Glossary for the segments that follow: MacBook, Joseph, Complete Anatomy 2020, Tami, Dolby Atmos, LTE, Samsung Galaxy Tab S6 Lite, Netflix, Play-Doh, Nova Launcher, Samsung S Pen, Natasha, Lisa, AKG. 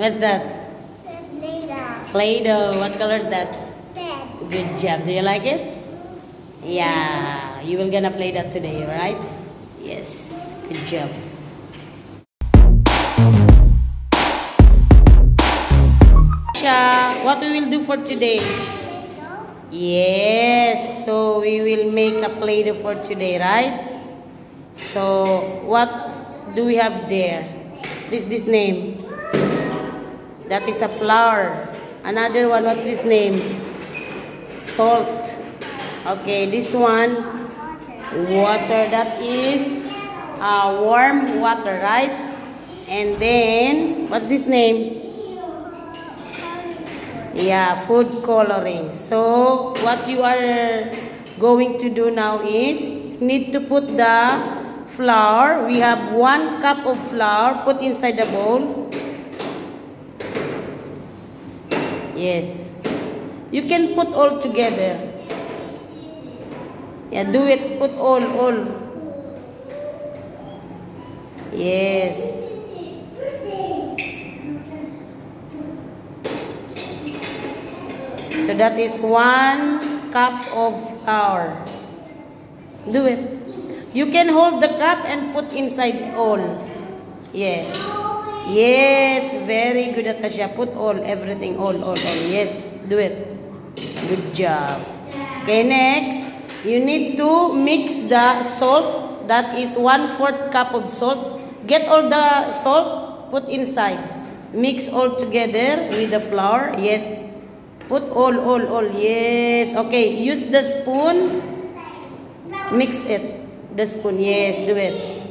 What's that? That's Play-Doh. Play-Doh. What color is that? Red. Good job. Do you like it? Yeah. You will gonna play that today, right? Yes. Good job. What we will do for today? Play-Doh? Yes. So we will make a Play-Doh for today, right? So what do we have there? This name. That is a flour. Another one, what's this name? Salt. Okay, this one, water. That is warm water, right? And then, what's this name? Yeah, food coloring. So what you are going to do now is you need to put the flour. We have 1 cup of flour. Put inside the bowl. Yes. You can put all together. Yeah, do it. Put all. Yes. So that is 1 cup of flour. Do it. You can hold the cup and put inside all. Yes. Yes. Very good, Natasha. Put all, everything, all. Yes. Do it. Good job. Okay, next. You need to mix the salt. That is 1/4 cup of salt. Get all the salt. Put inside. Mix all together with the flour. Yes. Put all. Yes. Okay. Use the spoon. Mix it. The spoon. Yes. Do it.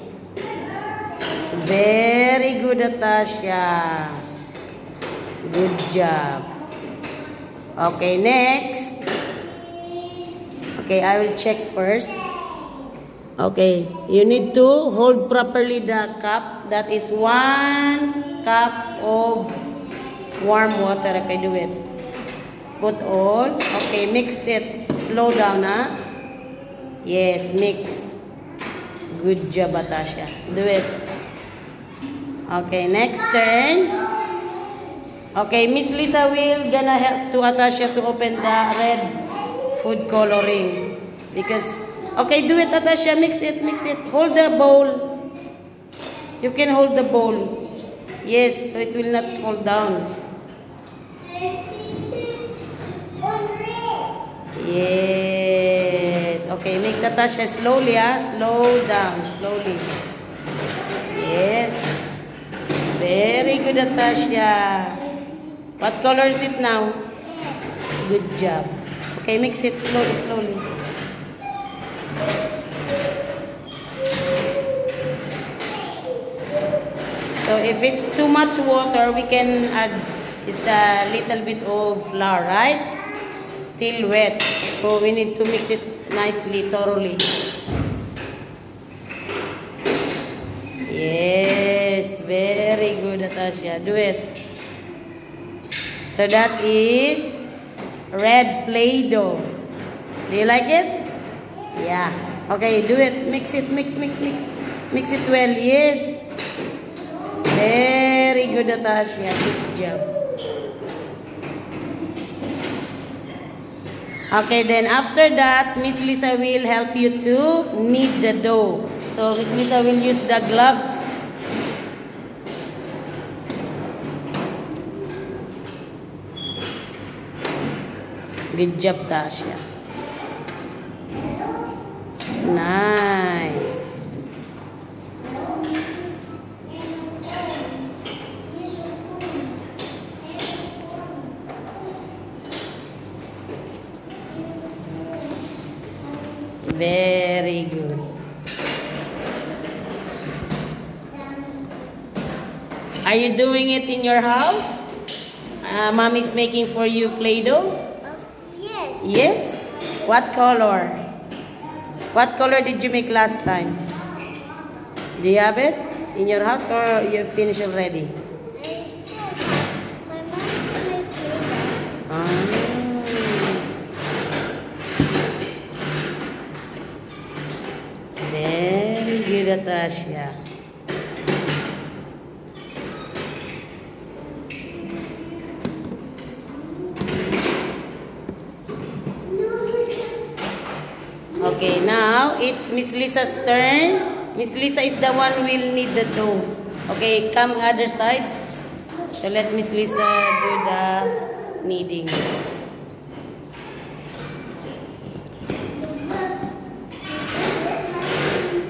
Very good, Natasha. Good job. Okay. Next. Okay. I will check first. Okay. You need to hold properly the cup. That is 1 cup of warm water. Okay. Do it. Put all. Okay, mix it. Slow down, huh? Yes, mix. Good job, Natasha. Do it. Okay, next turn. Okay, Miss Lisa will gonna help to Natasha to open the red food coloring. Because, okay, do it, Natasha. Mix it. Hold the bowl. You can hold the bowl. Yes, so it will not fall down. Yes. Okay, mix, Natasha, slowly, slow down, slowly. Yes. Very good, Natasha. What color is it now? Good job. Okay, mix it slowly. So if it's too much water, we can add just a little bit of flour, right? Still wet, so we need to mix it nicely, thoroughly. Yes, very good, Natasha. Do it. So that is red Play-Doh. Do you like it? Yeah. Okay, do it. Mix it. Mix. Mix it well. Yes. Very good, Natasha. Good job. Okay, then after that, Miss Lisa will help you to knead the dough. So, Miss Lisa will use the gloves. Good job, Tasha. Nice. Very good. Are you doing it in your house? Mommy's making for you Play-Doh? Yes. Yes? What color? What color did you make last time? Do you have it in your house or you finished already? My mom made Play-Doh. Very good, Natasha. Okay, now it's Miss Lisa's turn. Miss Lisa is the one who will knead the dough. Okay, come other side. So let Miss Lisa do the kneading.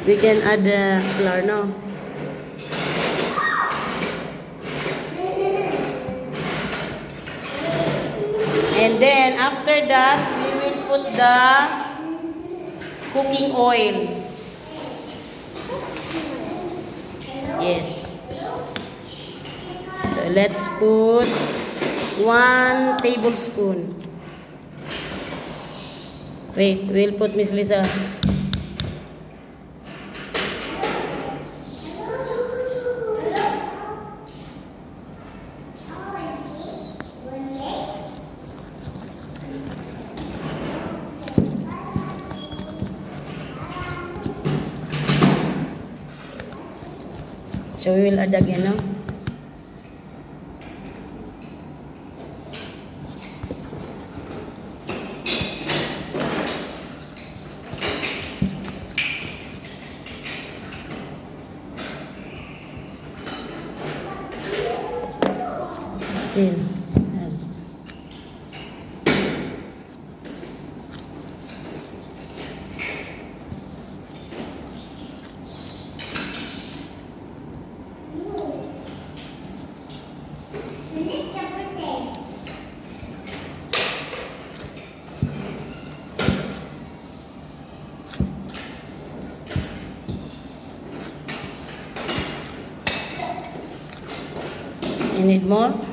We can add the flour now. And then after that, we will put the cooking oil. Yes. So let's put 1 tablespoon. Wait, we'll put Miss Lisa. So we will add again now. Still. You need more? Wow.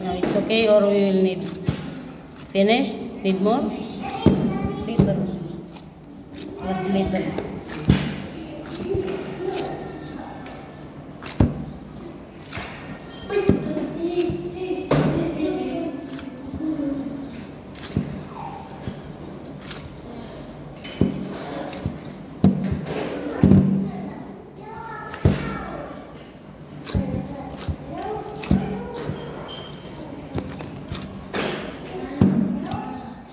Now it's okay, or we will need finish? Need more? Little. What little?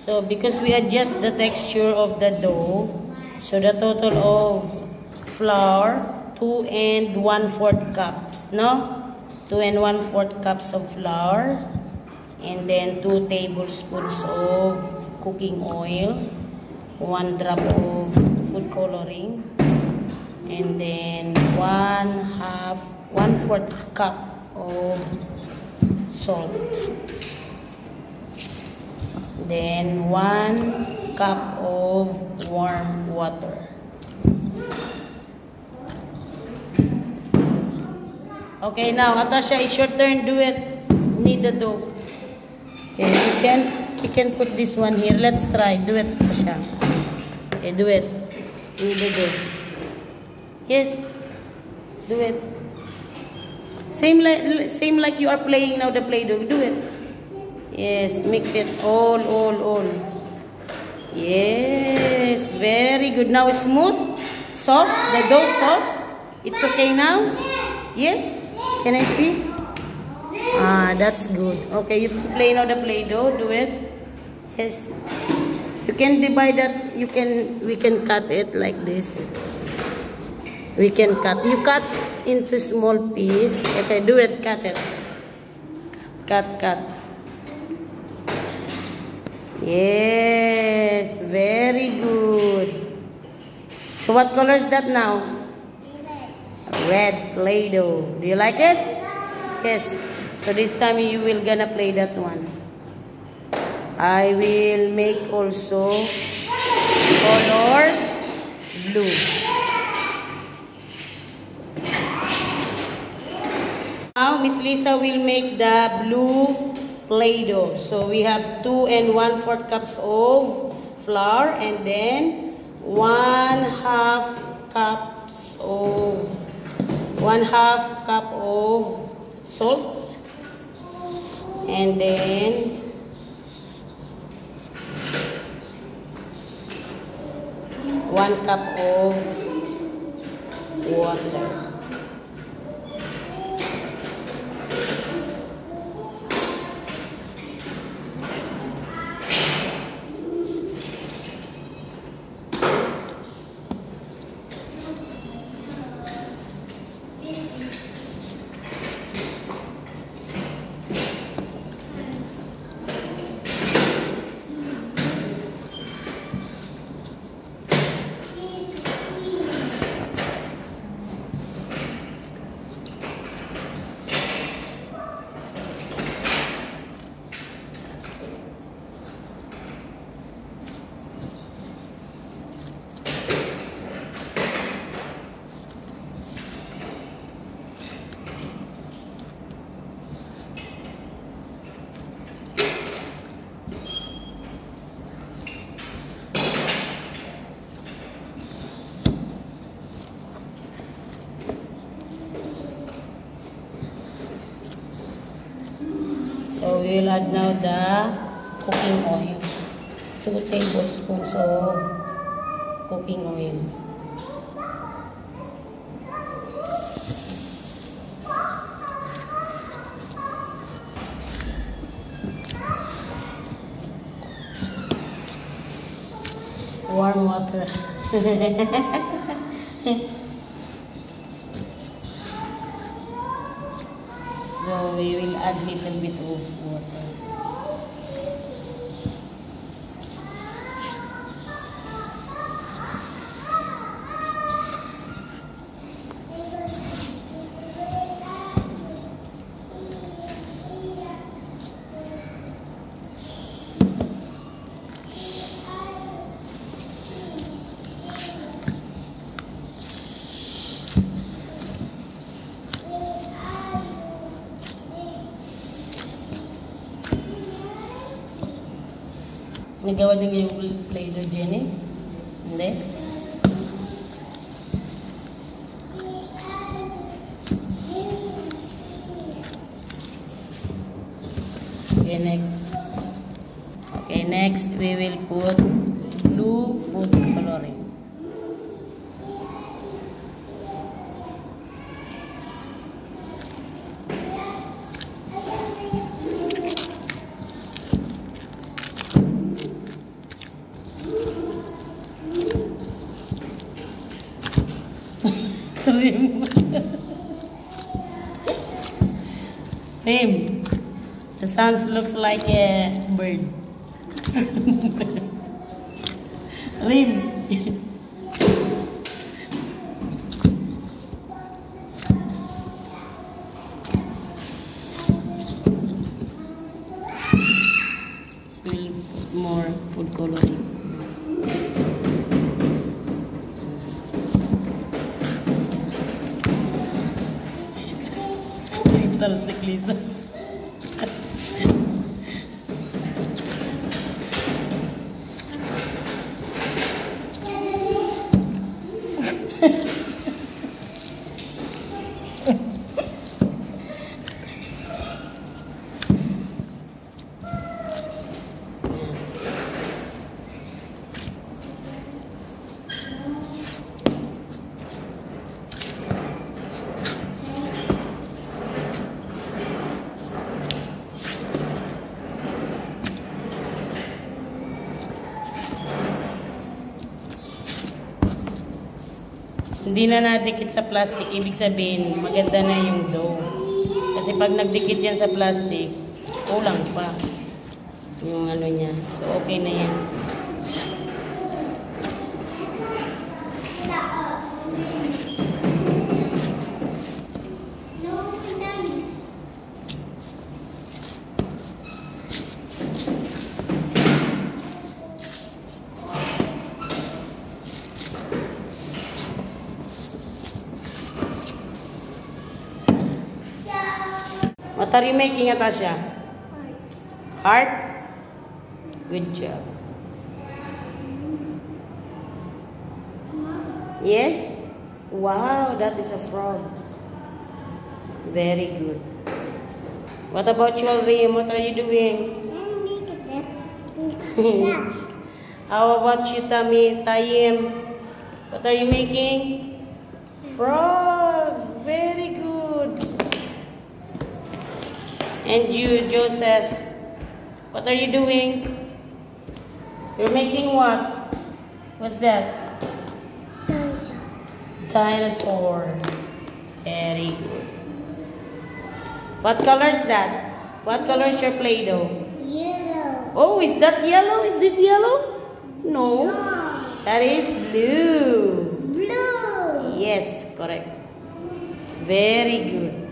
So because we adjust the texture of the dough, so the total of flour 2 1/4 cups, no? 2 1/4 cups of flour, and then 2 tablespoons of cooking oil, 1 drop of food coloring, and then 1/4 cup of salt. Then 1 cup of warm water. Okay, now Natasha, it's your turn. Do it. Knead the dough. Okay, you can put this one here. Let's try. Do it, Natasha. Okay, do it. Knead the dough. Yes. Do it. Same like you are playing now the Play-Doh. Do it. Yes, mix it all. Yes, very good. Now it's smooth, soft, the dough soft. It's okay now? Yes? Can I see? Ah, that's good. Okay, you play now the Play-Doh, do it. Yes. You can divide that, we can cut it like this. We can cut. You cut into small piece. Okay, do it, cut it. Cut. Yes, very good. So what color is that now? Red Play-Doh. Do you like it? Yes. So this time you will gonna play that one. I will make also color blue. Now Miss Lisa will make the blue Play-Doh. So we have 2 1/4 cups of flour and then 1/2 cup of salt, and then 1 cup of water. So we will add now the cooking oil, 2 tablespoons of cooking oil. Warm water. So we will add a little bit of water. Nagawa na kayo yung flavor dyan eh? Hindi? Okay, next. Okay, next we will put blue food coloring. Him. The sounds looks like a bird. Rim. We'll put more food coloring. Lisa. Hindi na nadikit sa plastic, ibig sabihin maganda na yung dough. Kasi pag nagdikit yan sa plastic, kulang pa yung ano niya. So okay na yan. What are you making, Natasha? Hearts. Heart? Good job. Yes? Wow, that is a frog. Very good. What about you, Alvim? What are you doing? I'm making that. How about you, Tami? Tayim? What are you making? Frog. Very good. And you, Joseph, what are you doing? You're making what? What's that? Dinosaur. Dinosaur. Very good. What color is that? What color is your Play-Doh? Yellow. Oh, is that yellow? Is this yellow? No. That is blue. Blue. Yes, correct. Very good.